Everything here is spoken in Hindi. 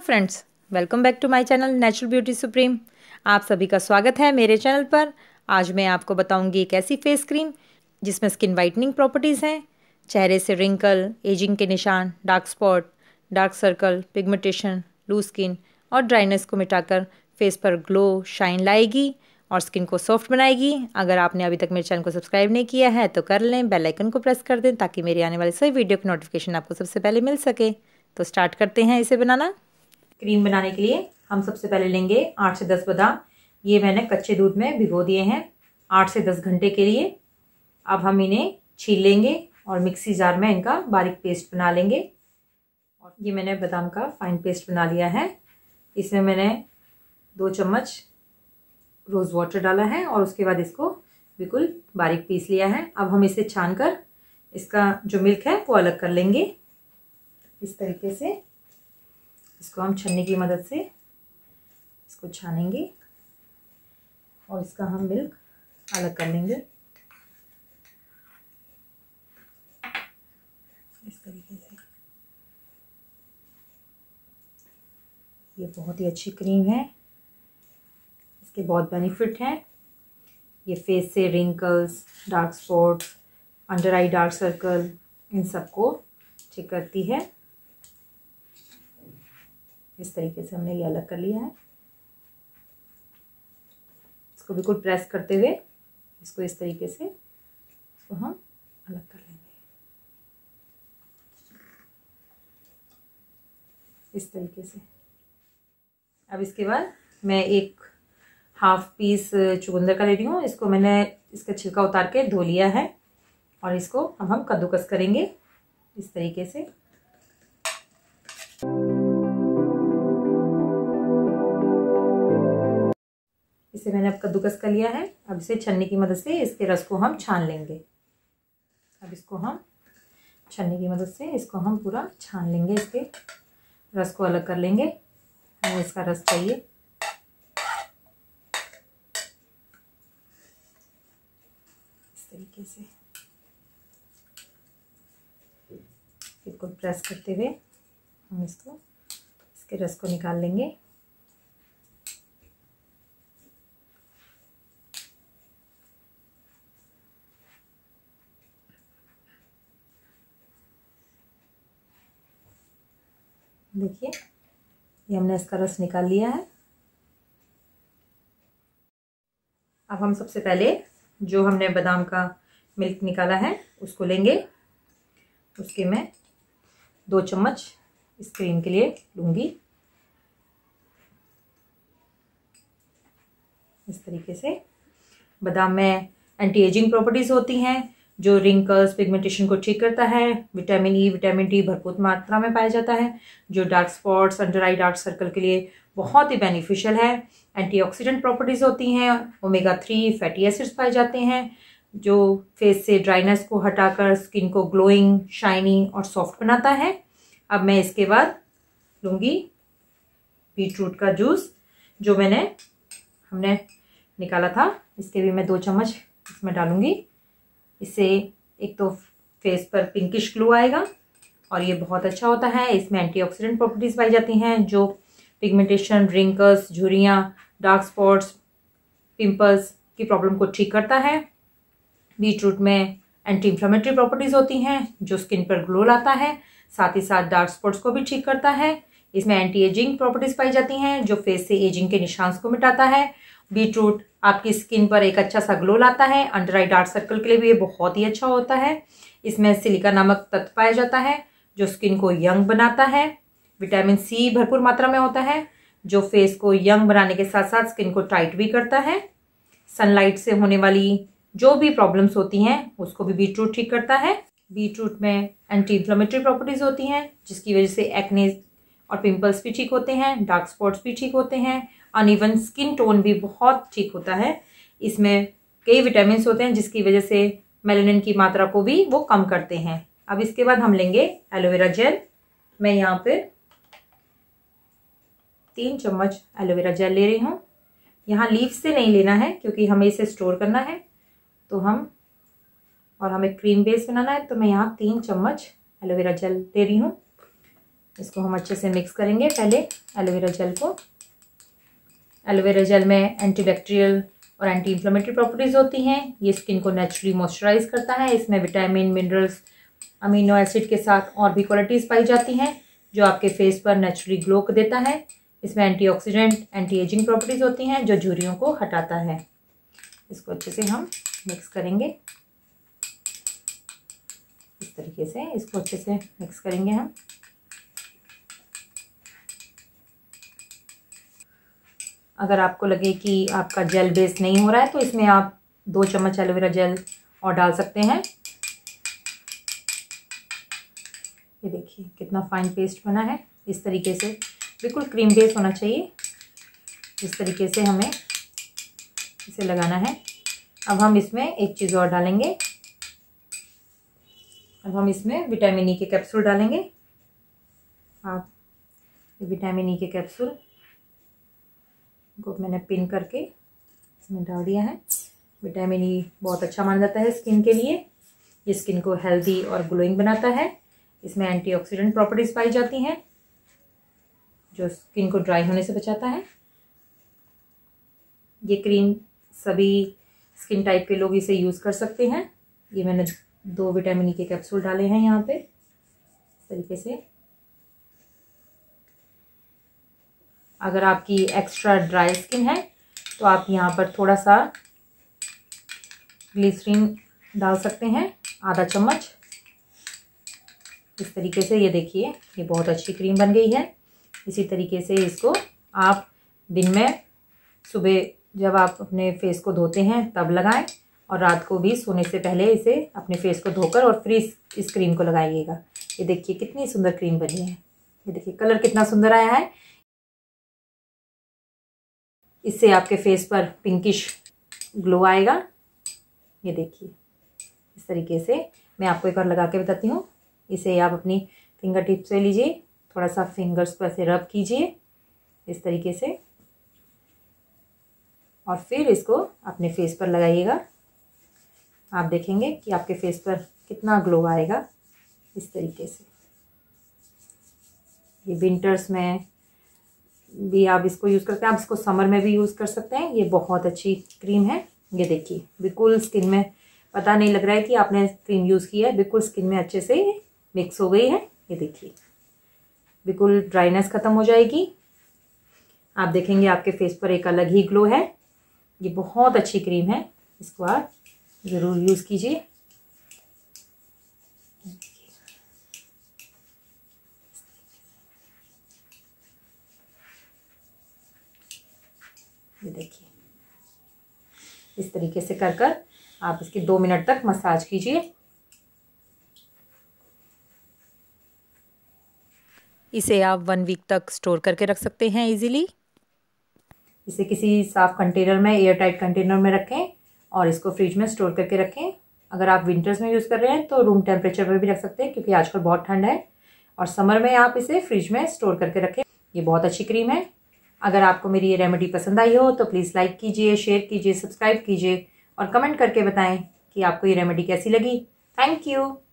Hello friends, welcome back to my channel natural beauty supreme. आप सभी का स्वागत है मेरे चैनल पर। आज मैं आपको बताऊंगी एक ऐसी फेस क्रीम जिसमें स्किन वाइटनिंग प्रॉपर्टीज़ हैं, चेहरे से रिंकल, एजिंग के निशान, dark spot, dark circle, pigmentation, loose skin और ड्राइनेस को मिटाकर फेस पर ग्लो शाइन लाएगी और स्किन को सॉफ्ट बनाएगी। अगर आपने अभी तक मेरे चैनल को सब्सक्राइब नहीं किया है तो कर लें, बेल आइकन को प्रेस कर दें ताकि मेरी आने वाली सभी वीडियो की नोटिफिकेशन आपको सबसे पहले मिल सके। तो स्टार्ट करते हैं इसे बनाना। क्रीम बनाने के लिए हम सबसे पहले लेंगे 8 से 10 बादाम। ये मैंने कच्चे दूध में भिगो दिए हैं 8 से 10 घंटे के लिए। अब हम इन्हें छील लेंगे और मिक्सी जार में इनका बारीक पेस्ट बना लेंगे। और ये मैंने बादाम का फाइन पेस्ट बना लिया है। इसमें मैंने 2 चम्मच रोज़ वाटर डाला है और उसके बाद इसको बिल्कुल बारीक पीस लिया है। अब हम इसे छानकर इसका जो मिल्क है वो अलग कर लेंगे। इस तरीके से इसको हम छन्नी की मदद से इसको छानेंगे और इसका हम मिल्क अलग कर लेंगे इस तरीके से। ये बहुत ही अच्छी क्रीम है, इसके बहुत बेनिफिट हैं। ये फेस से wrinkles, dark spot, under eye dark circle, इन सबको ठीक करती है। इस तरीके से हमने ये अलग कर लिया है। इसको बिल्कुल प्रेस करते हुए इसको इस तरीके से इसको हम अलग कर लेंगे इस तरीके से। अब इसके बाद मैं एक हाफ पीस चुकंदर का ले रही हूँ। इसको मैंने इसका छिलका उतार के धो लिया है और इसको अब हम कद्दूकस करेंगे इस तरीके से। इसे मैंने अब कद्दूकस कर लिया है। अब इसे छन्नी की मदद से इसके रस को हम छान लेंगे। अब इसको हम छन्नी की मदद से इसको हम पूरा छान लेंगे, इसके रस को अलग कर लेंगे। हमें इसका रस चाहिए। इस तरीके से बिल्कुल प्रेस करते हुए हम इसको इसके रस को निकाल लेंगे। देखिए, ये हमने इसका रस निकाल लिया है। अब हम सबसे पहले जो हमने बादाम का मिल्क निकाला है उसको लेंगे। उसके मैं 2 चम्मच इस क्रीम के लिए लूँगी इस तरीके से। बादाम में एंटी एजिंग प्रॉपर्टीज़ होती हैं जो रिंकल्स, पिगमेंटेशन को ठीक करता है। विटामिन ई, विटामिन डी भरपूर मात्रा में पाया जाता है जो dark spots, under eye dark circle के लिए बहुत ही बेनिफिशियल है। एंटीऑक्सीडेंट प्रॉपर्टीज़ होती हैं। ओमेगा 3 फैटी एसिड्स पाए जाते हैं जो फेस से ड्राइनेस को हटाकर स्किन को ग्लोइंग, शाइनी और सॉफ्ट बनाता है। अब मैं इसके बाद लूँगी बीटरूट का जूस जो हमने निकाला था। इसके भी मैं 2 चम्मच इसमें डालूँगी। इससे एक तो फेस पर पिंकिश ग्लो आएगा और ये बहुत अच्छा होता है। इसमें एंटीऑक्सीडेंट प्रॉपर्टीज़ पाई जाती हैं जो पिगमेंटेशन, रिंकल्स, झुर्रियाँ, डार्क स्पॉट्स, पिंपल्स की प्रॉब्लम को ठीक करता है। बीटरूट में एंटी इंफ्लेमेटरी प्रॉपर्टीज़ होती हैं जो स्किन पर ग्लो लाता है, साथ ही साथ डार्क स्पॉट्स को भी ठीक करता है। इसमें एंटी एजिंग प्रॉपर्टीज़ पाई जाती हैं जो फेस से एजिंग के निशान को मिटाता है। बीटरूट आपकी स्किन पर एक अच्छा सा ग्लो लाता है। अंडर आई डार्क सर्कल के लिए भी ये बहुत ही अच्छा होता है। इसमें सिलिका नामक तत्व पाया जाता है जो स्किन को यंग बनाता है। विटामिन सी भरपूर मात्रा में होता है जो फेस को यंग बनाने के साथ साथ स्किन को टाइट भी करता है। सनलाइट से होने वाली जो भी प्रॉब्लम्स होती हैं उसको भी बीटरूट ठीक करता है। बीटरूट में एंटी इंफ्लेमेटरी प्रॉपर्टीज़ होती हैं जिसकी वजह से एक्ने और पिंपल्स भी ठीक होते हैं, डार्क स्पॉट्स भी ठीक होते हैं, अनइवन स्किन टोन भी बहुत ठीक होता है। इसमें कई विटामिन होते हैं जिसकी वजह से मेलेनिन की मात्रा को भी वो कम करते हैं। अब इसके बाद हम लेंगे एलोवेरा जेल। मैं यहाँ पे 3 चम्मच एलोवेरा जेल ले रही हूँ। यहाँ लीफ से नहीं लेना है क्योंकि हमें इसे स्टोर करना है तो हमें क्रीम बेस बनाना है। तो मैं यहाँ 3 चम्मच एलोवेरा जेल ले रही हूँ इसको हम अच्छे से मिक्स करेंगे पहले एलोवेरा जेल को। एलोवेरा जेल में एंटीबैक्टीरियल और एंटी इंफ्लेमेटरी प्रॉपर्टीज़ होती हैं। ये स्किन को नेचुरली मॉइस्चराइज करता है। इसमें विटामिन, मिनरल्स, अमीनो एसिड के साथ और भी क्वालिटीज़ पाई जाती हैं जो आपके फेस पर नेचुरली ग्लो देता है। इसमें एंटीऑक्सीडेंट, एंटी एजिंग प्रॉपर्टीज़ होती हैं जो झुर्रियों को हटाता है। इसको अच्छे से हम मिक्स करेंगे इस तरीके से। इसको अच्छे से मिक्स करेंगे हम। अगर आपको लगे कि आपका जेल बेस नहीं हो रहा है तो इसमें आप 2 चम्मच एलोवेरा जेल और डाल सकते हैं। ये देखिए कितना फाइन पेस्ट बना है। इस तरीके से बिल्कुल क्रीम बेस होना चाहिए। इस तरीके से हमें इसे लगाना है। अब हम इसमें एक चीज़ और डालेंगे। अब हम इसमें विटामिन ई के कैप्सूल डालेंगे। आप विटामिन ई के कैप्सूल को मैंने पिन करके इसमें डाल दिया है। विटामिन ई बहुत अच्छा माना जाता है स्किन के लिए। ये स्किन को हेल्दी और ग्लोइंग बनाता है। इसमें एंटीऑक्सीडेंट प्रॉपर्टीज़ पाई जाती हैं जो स्किन को ड्राई होने से बचाता है। ये क्रीम सभी स्किन टाइप के लोग इसे यूज़ कर सकते हैं। ये मैंने 2 विटामिन ई के कैप्सूल डाले हैं यहाँ पे इस तरीके से। अगर आपकी एक्स्ट्रा ड्राई स्किन है तो आप यहाँ पर थोड़ा सा ग्लिसरीन डाल सकते हैं, आधा चम्मच इस तरीके से। ये देखिए ये बहुत अच्छी क्रीम बन गई है। इसी तरीके से इसको आप दिन में सुबह जब आप अपने फेस को धोते हैं तब लगाएं और रात को भी सोने से पहले इसे अपने फेस को धोकर और फिर इस क्रीम को लगाइएगा। ये देखिए कितनी सुंदर क्रीम बनी है। ये देखिए कलर कितना सुंदर आया है। इससे आपके फेस पर पिंकिश ग्लो आएगा। ये देखिए इस तरीके से। मैं आपको एक बार लगा के बताती हूँ। इसे आप अपनी फिंगर टिप से लीजिए, थोड़ा सा फिंगर्स पर ऐसे रब कीजिए इस तरीके से और फिर इसको अपने फेस पर लगाइएगा। आप देखेंगे कि आपके फेस पर कितना ग्लो आएगा इस तरीके से। ये विंटर्स में भी आप इसको यूज़ करते हैं। आप इसको समर में भी यूज़ कर सकते हैं। ये बहुत अच्छी क्रीम है। ये देखिए बिल्कुल स्किन में पता नहीं लग रहा है कि आपने क्रीम यूज़ की है। बिल्कुल स्किन में अच्छे से मिक्स हो गई है। ये देखिए बिल्कुल ड्राइनेस ख़त्म हो जाएगी। आप देखेंगे आपके फेस पर एक अलग ही ग्लो है। ये बहुत अच्छी क्रीम है। इसको आप ज़रूर यूज़ कीजिए इस तरीके से कर आप इसकी 2 मिनट तक मसाज कीजिए। इसे आप 1 वीक तक स्टोर करके रख सकते हैं इजीली। इसे किसी साफ कंटेनर में, एयर टाइट कंटेनर में रखें और इसको फ्रिज में स्टोर करके रखें। अगर आप विंटर्स में यूज़ कर रहे हैं तो रूम टेम्परेचर पर भी रख सकते हैं क्योंकि आजकल बहुत ठंड है। और समर में आप इसे फ्रिज में स्टोर करके रखें। ये बहुत अच्छी क्रीम है। अगर आपको मेरी ये रेमेडी पसंद आई हो तो प्लीज़ लाइक कीजिए, शेयर कीजिए, सब्सक्राइब कीजिए और कमेंट करके बताएं कि आपको ये रेमेडी कैसी लगी। Thank you.